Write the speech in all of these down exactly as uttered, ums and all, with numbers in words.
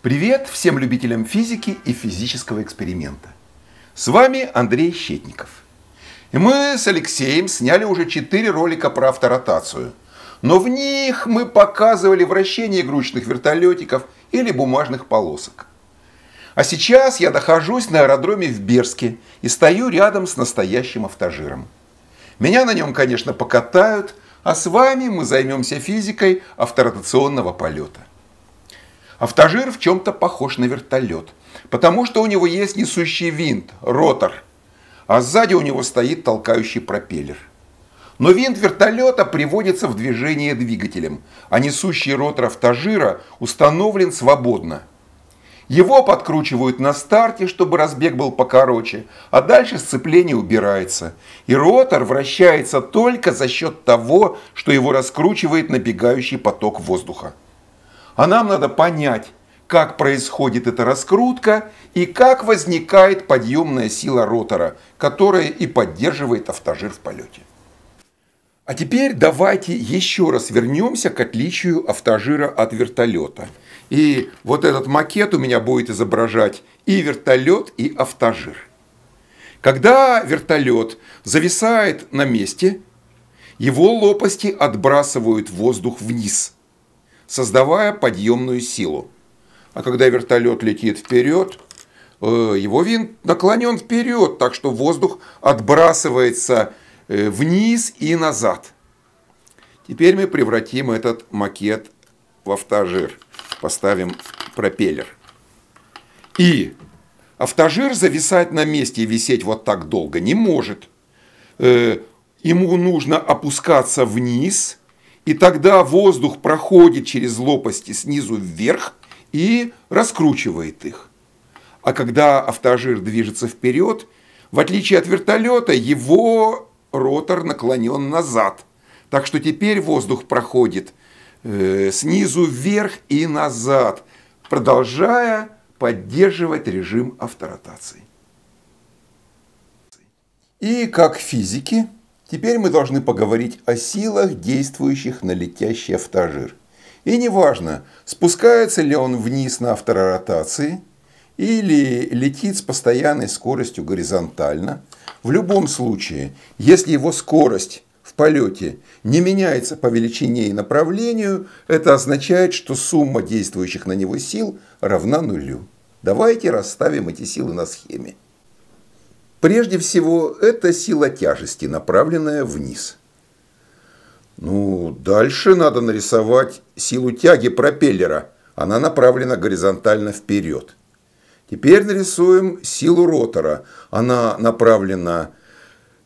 Привет всем любителям физики и физического эксперимента. С вами Андрей Щетников. И мы с Алексеем сняли уже четыре ролика про авторотацию. Но в них мы показывали вращение игрушечных вертолетиков или бумажных полосок. А сейчас я нахожусь на аэродроме в Берске и стою рядом с настоящим автожиром. Меня на нем, конечно, покатают, а с вами мы займемся физикой авторотационного полета. Автожир в чем-то похож на вертолет, потому что у него есть несущий винт, ротор, а сзади у него стоит толкающий пропеллер. Но винт вертолета приводится в движение двигателем, а несущий ротор автожира установлен свободно. Его подкручивают на старте, чтобы разбег был покороче, а дальше сцепление убирается, и ротор вращается только за счет того, что его раскручивает набегающий поток воздуха. А нам надо понять, как происходит эта раскрутка и как возникает подъемная сила ротора, которая и поддерживает автожир в полете. А теперь давайте еще раз вернемся к отличию автожира от вертолета. И вот этот макет у меня будет изображать и вертолет, и автожир. Когда вертолет зависает на месте, его лопасти отбрасывают воздух вниз, создавая подъемную силу. А когда вертолет летит вперед, его винт наклонен вперед, так что воздух отбрасывается вниз и назад. Теперь мы превратим этот макет в автожир. Поставим пропеллер. И автожир зависать на месте и висеть вот так долго не может. Ему нужно опускаться вниз. И тогда воздух проходит через лопасти снизу вверх и раскручивает их. А когда автожир движется вперед, в отличие от вертолета, его ротор наклонен назад. Так что теперь воздух проходит э, снизу вверх и назад, продолжая поддерживать режим авторотации. И как физики... Теперь мы должны поговорить о силах, действующих на летящий автожир. И неважно, спускается ли он вниз на авторотации или летит с постоянной скоростью горизонтально. В любом случае, если его скорость в полете не меняется по величине и направлению, это означает, что сумма действующих на него сил равна нулю. Давайте расставим эти силы на схеме. Прежде всего, это сила тяжести, направленная вниз. Ну, дальше надо нарисовать силу тяги пропеллера. Она направлена горизонтально вперед. Теперь нарисуем силу ротора. Она направлена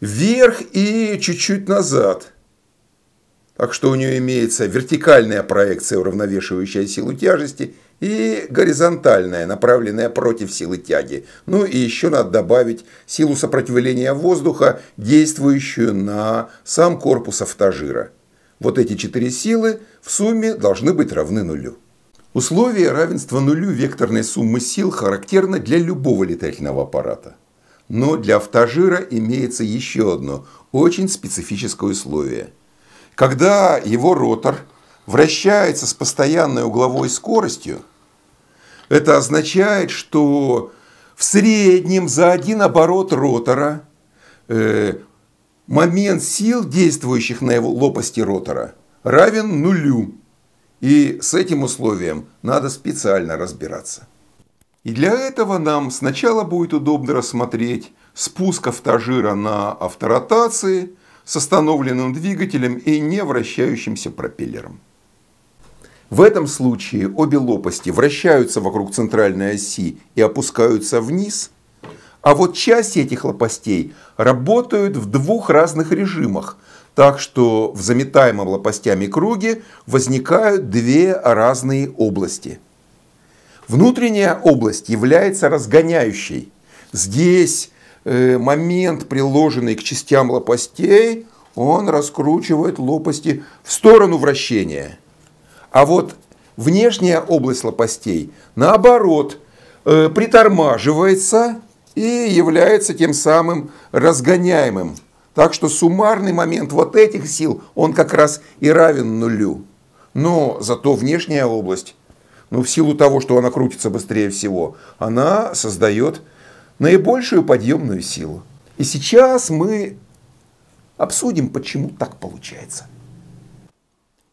вверх и чуть-чуть назад. Так что у нее имеется вертикальная проекция, уравновешивающая силу тяжести, и горизонтальная, направленная против силы тяги. Ну и еще надо добавить силу сопротивления воздуха, действующую на сам корпус автожира. Вот эти четыре силы в сумме должны быть равны нулю. Условие равенства нулю векторной суммы сил характерно для любого летательного аппарата. Но для автожира имеется еще одно очень специфическое условие. Когда его ротор вращается с постоянной угловой скоростью, это означает, что в среднем за один оборот ротора э, момент сил, действующих на его лопасти ротора, равен нулю. И с этим условием надо специально разбираться. И для этого нам сначала будет удобно рассмотреть спуск автожира на авторотации с остановленным двигателем и не вращающимся пропеллером. В этом случае обе лопасти вращаются вокруг центральной оси и опускаются вниз, а вот части этих лопастей работают в двух разных режимах, так что в заметаемом лопастями круге возникают две разные области. Внутренняя область является разгоняющей. Здесь момент, приложенный к частям лопастей, он раскручивает лопасти в сторону вращения. А вот внешняя область лопастей, наоборот, притормаживается и является тем самым разгоняемым. Так что суммарный момент вот этих сил, он как раз и равен нулю. Но зато внешняя область но в силу того, что она крутится быстрее всего, она создает наибольшую подъемную силу. И сейчас мы обсудим, почему так получается.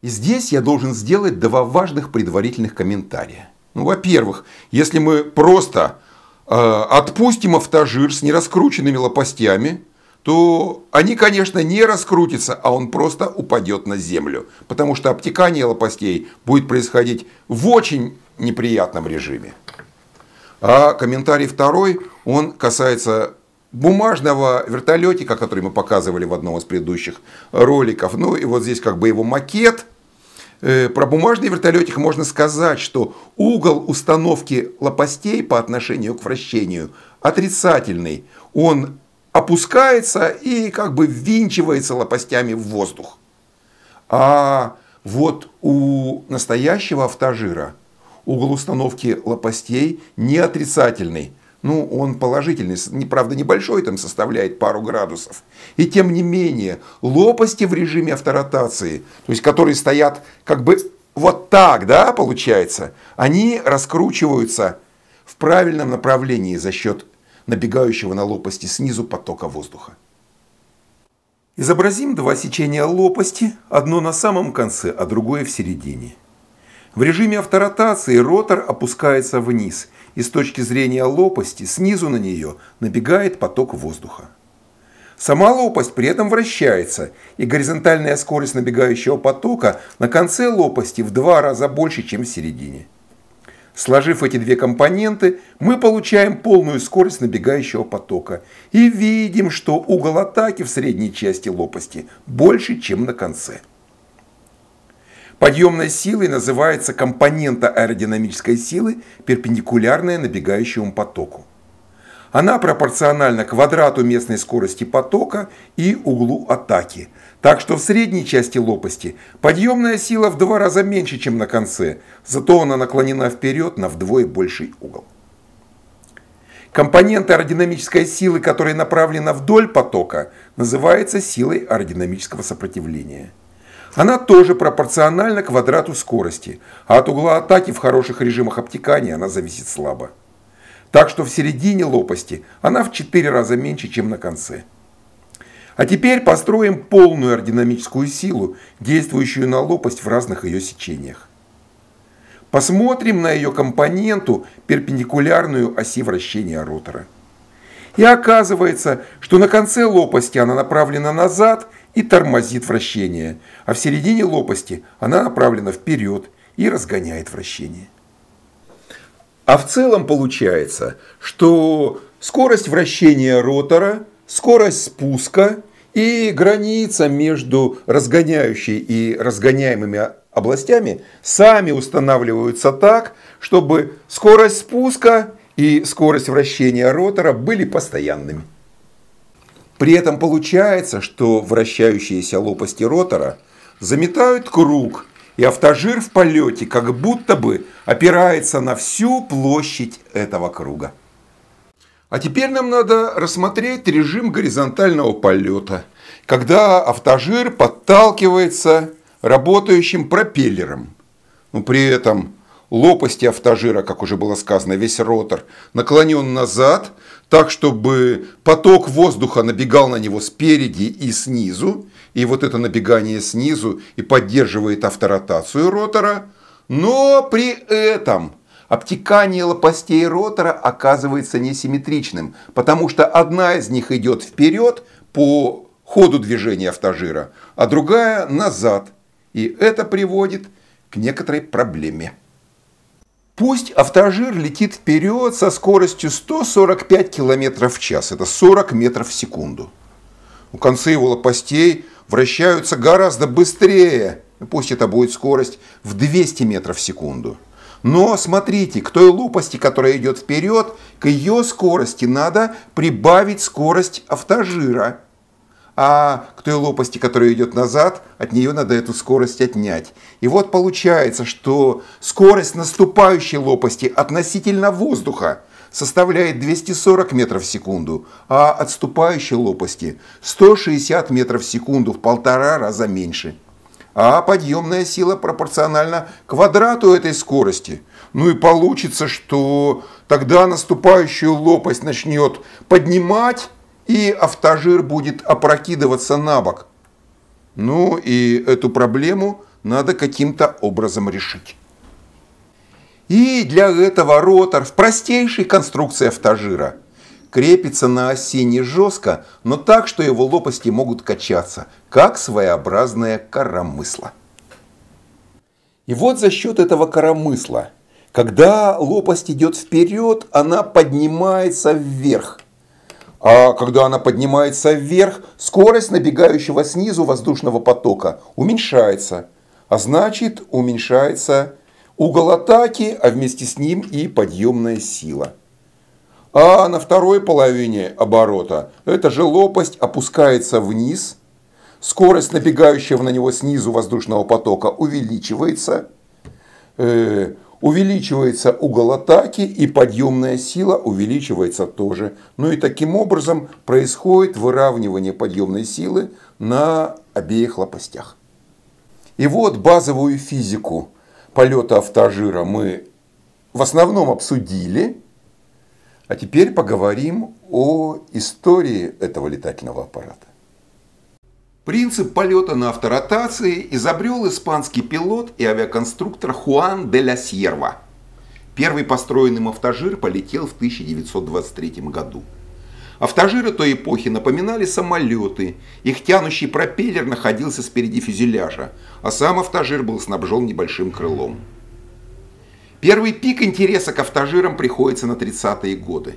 И здесь я должен сделать два важных предварительных комментария. Ну, во-первых, если мы просто э, отпустим автожир с нераскрученными лопастями, то они, конечно, не раскрутятся, а он просто упадет на землю. Потому что обтекание лопастей будет происходить в очень неприятном режиме. А комментарий второй, он касается бумажного вертолетика, который мы показывали в одном из предыдущих роликов. Ну и вот здесь как бы его макет. Про бумажный вертолетик можно сказать, что угол установки лопастей по отношению к вращению отрицательный. Он опускается и как бы ввинчивается лопастями в воздух. А вот у настоящего автожира угол установки лопастей не отрицательный. Ну, он положительный, правда, небольшой, там составляет пару градусов. И тем не менее, лопасти в режиме авторотации, то есть которые стоят как бы вот так, да, получается, они раскручиваются в правильном направлении за счет набегающего на лопасти снизу потока воздуха. Изобразим два сечения лопасти, одно на самом конце, а другое в середине. В режиме авторотации ротор опускается вниз, и с точки зрения лопасти снизу на нее набегает поток воздуха. Сама лопасть при этом вращается, и горизонтальная скорость набегающего потока на конце лопасти в два раза больше, чем в середине. Сложив эти две компоненты, мы получаем полную скорость набегающего потока и видим, что угол атаки в средней части лопасти больше, чем на конце. Подъемной силой называется компонента аэродинамической силы, перпендикулярная набегающему потоку. Она пропорциональна квадрату местной скорости потока и углу атаки. Так что в средней части лопасти подъемная сила в два раза меньше, чем на конце, зато она наклонена вперед на вдвое больший угол. Компонента аэродинамической силы, которая направлена вдоль потока, называется силой аэродинамического сопротивления. Она тоже пропорциональна квадрату скорости, а от угла атаки в хороших режимах обтекания она зависит слабо. Так что в середине лопасти она в четыре раза меньше, чем на конце. А теперь построим полную аэродинамическую силу, действующую на лопасть в разных ее сечениях. Посмотрим на ее компоненту, перпендикулярную оси вращения ротора. И оказывается, что на конце лопасти она направлена назад и тормозит вращение, а в середине лопасти она направлена вперед и разгоняет вращение. А в целом получается, что скорость вращения ротора, скорость спуска и граница между разгоняющей и разгоняемыми областями сами устанавливаются так, чтобы скорость спуска и скорость вращения ротора были постоянными. При этом получается, что вращающиеся лопасти ротора заметают круг, и автожир в полете как будто бы опирается на всю площадь этого круга. А теперь нам надо рассмотреть режим горизонтального полета, когда автожир подталкивается работающим пропеллером. Но при этом лопасти автожира, как уже было сказано, весь ротор наклонен назад, так, чтобы поток воздуха набегал на него спереди и снизу. И вот это набегание снизу и поддерживает авторотацию ротора. Но при этом обтекание лопастей ротора оказывается несимметричным, потому что одна из них идет вперед по ходу движения автожира, а другая назад. И это приводит к некоторой проблеме. Пусть автожир летит вперед со скоростью сто сорок пять километров в час, это сорок метров в секунду. У конца его лопастей вращаются гораздо быстрее, пусть это будет скорость в двести метров в секунду. Но смотрите, к той лопасти, которая идет вперед, к ее скорости надо прибавить скорость автожира. А к той лопасти, которая идет назад, от нее надо эту скорость отнять. И вот получается, что скорость наступающей лопасти относительно воздуха составляет двести сорок метров в секунду, а отступающей лопасти сто шестьдесят метров в секунду, в полтора раза меньше. А подъемная сила пропорциональна квадрату этой скорости. ну и получится, что тогда наступающую лопасть начнет поднимать, и автожир будет опрокидываться на бок. Ну и эту проблему надо каким-то образом решить. И для этого ротор в простейшей конструкции автожира крепится на оси не жестко, но так, что его лопасти могут качаться, как своеобразное коромысло. И вот за счет этого коромысла, когда лопасть идет вперед, она поднимается вверх. А когда она поднимается вверх, скорость набегающего снизу воздушного потока уменьшается, а значит, уменьшается угол атаки, а вместе с ним и подъемная сила. А на второй половине оборота эта же лопасть опускается вниз, скорость набегающего на него снизу воздушного потока увеличивается, э, увеличивается угол атаки, и подъемная сила увеличивается тоже. Ну и таким образом происходит выравнивание подъемной силы на обеих лопастях. И вот базовую физику полета автожира мы в основном обсудили. А теперь поговорим о истории этого летательного аппарата. Принцип полета на авторотации изобрел испанский пилот и авиаконструктор Хуан де ла Сьерва. Первый построенный автожир полетел в тысяча девятьсот двадцать третьем году. Автожиры той эпохи напоминали самолеты, их тянущий пропеллер находился спереди фюзеляжа, а сам автожир был снабжен небольшим крылом. Первый пик интереса к автожирам приходится на тридцатые годы.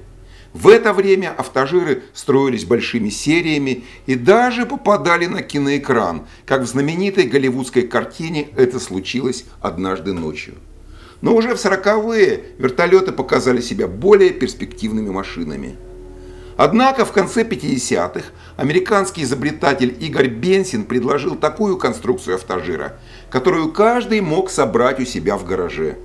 В это время автожиры строились большими сериями и даже попадали на киноэкран, как в знаменитой голливудской картине «Это случилось однажды ночью». Но уже в сороковые вертолеты показали себя более перспективными машинами. Однако в конце пятидесятых американский изобретатель Игорь Бенсен предложил такую конструкцию автожира, которую каждый мог собрать у себя в гараже.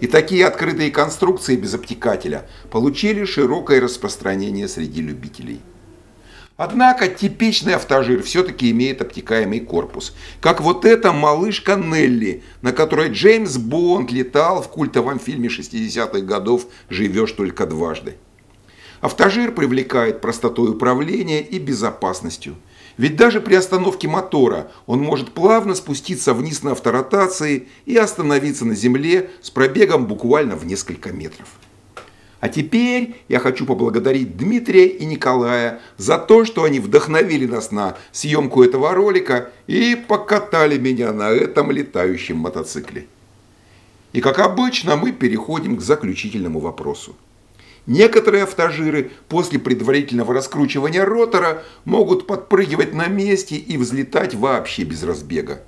И такие открытые конструкции без обтекателя получили широкое распространение среди любителей. Однако типичный автожир все-таки имеет обтекаемый корпус, как вот эта малышка Нелли, на которой Джеймс Бонд летал в культовом фильме шестидесятых годов «Живешь только дважды». Автожир привлекает простотой управления и безопасностью. Ведь даже при остановке мотора он может плавно спуститься вниз на авторотации и остановиться на земле с пробегом буквально в несколько метров. А теперь я хочу поблагодарить Дмитрия и Николая за то, что они вдохновили нас на съемку этого ролика и покатали меня на этом летающем мотоцикле. И как обычно, мы переходим к заключительному вопросу. Некоторые автожиры после предварительного раскручивания ротора могут подпрыгивать на месте и взлетать вообще без разбега.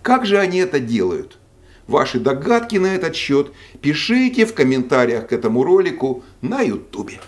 Как же они это делают? Ваши догадки на этот счет пишите в комментариях к этому ролику на ютубе.